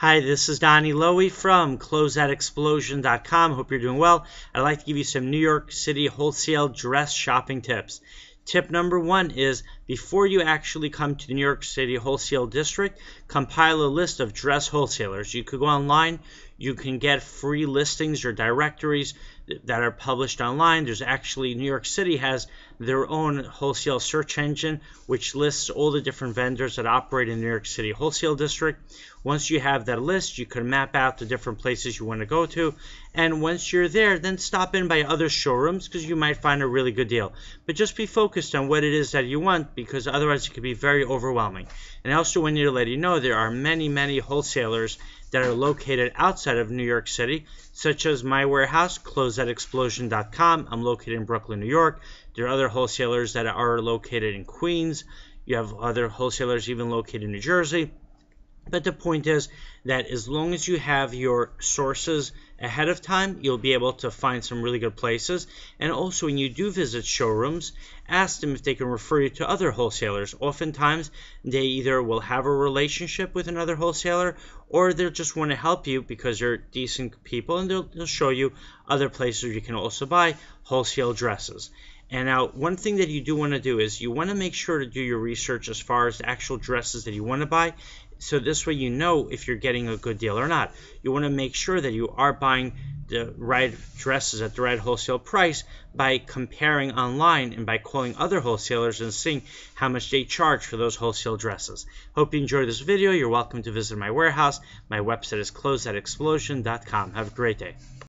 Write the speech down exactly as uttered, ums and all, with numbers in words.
Hi, this is Donny Lowy from Closeout Explosion dot com. Hope you're doing well. I'd like to give you some New York City wholesale dress shopping tips. Tip number one is, before you actually come to the New York City wholesale district, compile a list of dress wholesalers. You could go online. You can get free listings or directories that are published online. There's actually, New York City has their own wholesale search engine, which lists all the different vendors that operate in the New York City wholesale district. Once you have that list, you can map out the different places you want to go to. And once you're there, then stop in by other showrooms because you might find a really good deal. But just be focused on what it is that you want, because otherwise it could be very overwhelming. And I also want you to let you know there are many, many wholesalers that are located outside of New York City, such as my warehouse, Closeout Explosion dot com. I'm located in Brooklyn, New York. There are other wholesalers that are located in Queens. You have other wholesalers even located in New Jersey. But the point is that as long as you have your sources ahead of time, you'll be able to find some really good places. And also, when you do visit showrooms, ask them if they can refer you to other wholesalers. Oftentimes, they either will have a relationship with another wholesaler, or they'll just want to help you because they're decent people, and they'll, they'll show you other places where you can also buy wholesale dresses. And now, one thing that you do want to do is you want to make sure to do your research as far as the actual dresses that you want to buy. So this way you know if you're getting a good deal or not. You want to make sure that you are buying the right dresses at the right wholesale price by comparing online and by calling other wholesalers and seeing how much they charge for those wholesale dresses. Hope you enjoyed this video. You're welcome to visit my warehouse. My website is Closeout Explosion dot com. Have a great day.